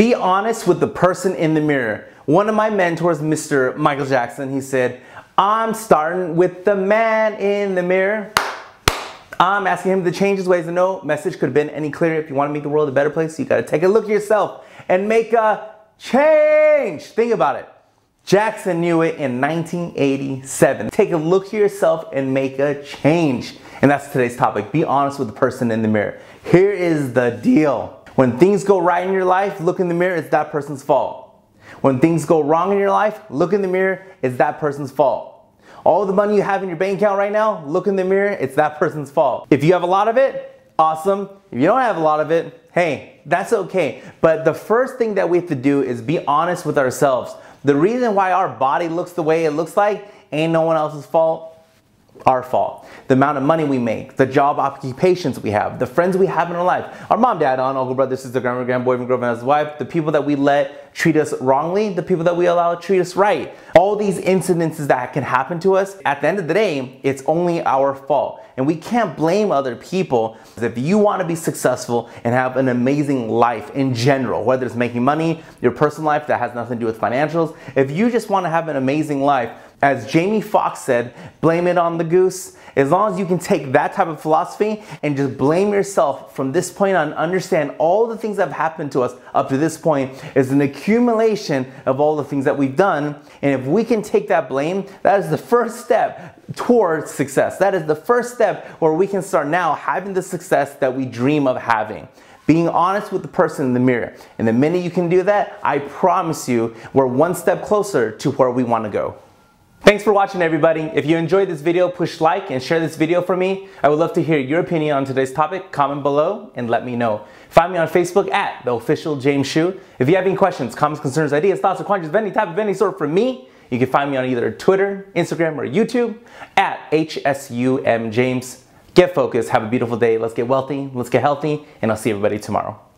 Be honest with the person in the mirror. One of my mentors, Mr. Michael Jackson, he said, I'm starting with the man in the mirror. I'm asking him to change his ways, and no message could have been any clearer. If you want to make the world a better place, you got to take a look at yourself and make a change. Think about it. Jackson knew it in 1987. Take a look at yourself and make a change. And that's today's topic. Be honest with the person in the mirror. Here is the deal. When things go right in your life, look in the mirror, it's that person's fault. When things go wrong in your life, look in the mirror, it's that person's fault. All the money you have in your bank account right now, look in the mirror, it's that person's fault. If you have a lot of it, awesome. If you don't have a lot of it, hey, that's okay. But the first thing that we have to do is be honest with ourselves. The reason why our body looks the way it looks like ain't no one else's fault. Our fault. The amount of money we make, the job occupations we have, the friends we have in our life, our mom, dad, aunt, uncle, brother, sister, grandma, grandboyfriend, girlfriend, his wife, the people that we let treat us wrongly, the people that we allow to treat us right. All these incidences that can happen to us, at the end of the day, it's only our fault. And we can't blame other people. If you want to be successful and have an amazing life in general, whether it's making money, your personal life that has nothing to do with financials, if you just want to have an amazing life, as Jamie Foxx said, blame it on the goose. As long as you can take that type of philosophy and just blame yourself from this point on, understand all the things that have happened to us up to this point is an accumulation of all the things that we've done. And if we can take that blame, that is the first step towards success. That is the first step where we can start now having the success that we dream of having. Being honest with the person in the mirror. And the minute you can do that, I promise you, we're one step closer to where we want to go. Thanks for watching, everybody. If you enjoyed this video, push like and share this video for me. I would love to hear your opinion on today's topic. Comment below and let me know. Find me on Facebook at The Official James Hsu. If you have any questions, comments, concerns, ideas, thoughts, or questions of any type of any sort from me, you can find me on either Twitter, Instagram, or YouTube at HSUM James. Get focused. Have a beautiful day. Let's get wealthy. Let's get healthy. And I'll see everybody tomorrow.